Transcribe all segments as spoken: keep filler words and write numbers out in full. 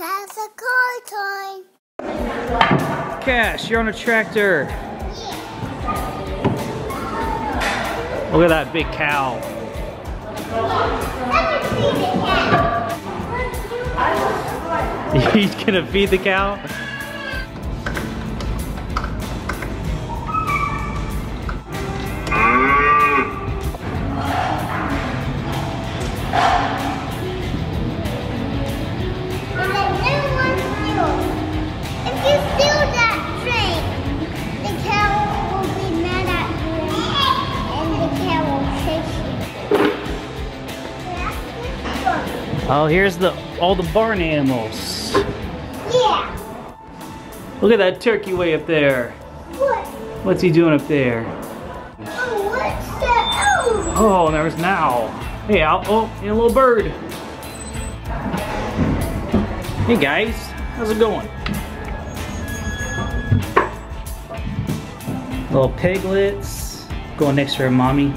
And that's a car toy. Cash, you're on a tractor. Yeah. Look at that big cow. He's gonna feed the cow? Oh, here's the all the barn animals. Yeah. Look at that turkey way up there. What? What's he doing up there? Oh, what's that? Oh, oh there's an owl. Hey, owl. Oh, and a little bird. Hey, guys. How's it going? Little piglets. Going next to her mommy.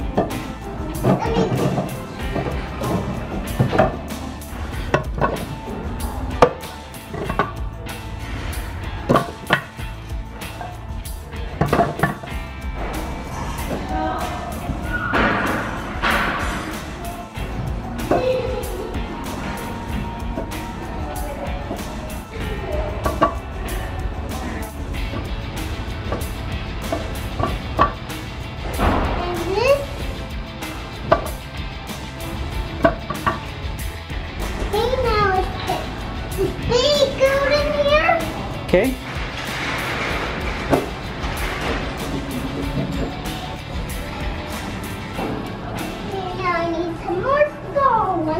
Okay. Now I need some more small ones.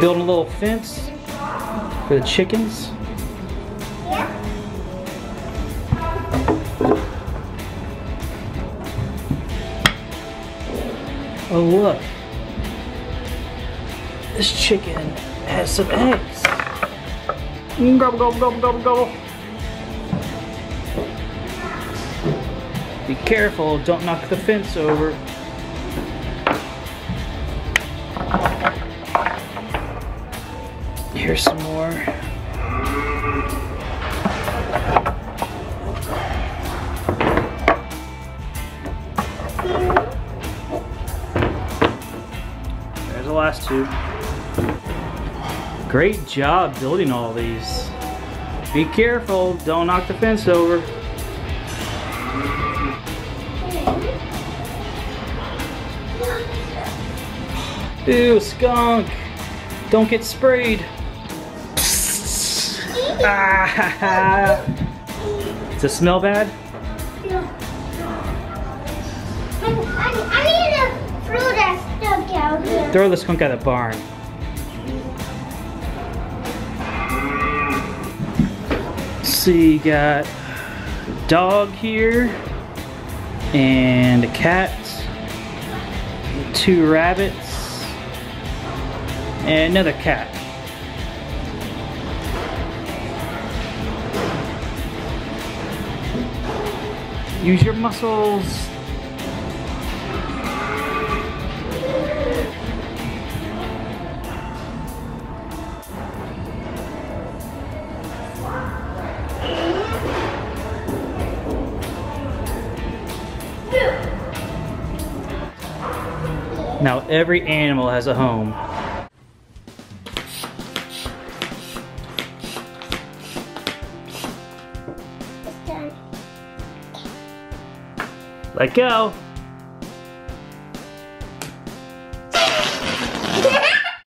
Building a little fence for the chickens. Oh look, this chicken has some eggs. Gobble, gobble, gobble, gobble, gobble. Be careful, don't knock the fence over. Here's some more. Last two. Great job building all these. Be careful, don't knock the fence over. Ew, skunk! Don't get sprayed. Does it smell bad? No. I need to throw that. Throw the skunk out of the barn. See, you got a dog here, and a cat, two rabbits, and another cat. Use your muscles. Now every animal has a home. Let go.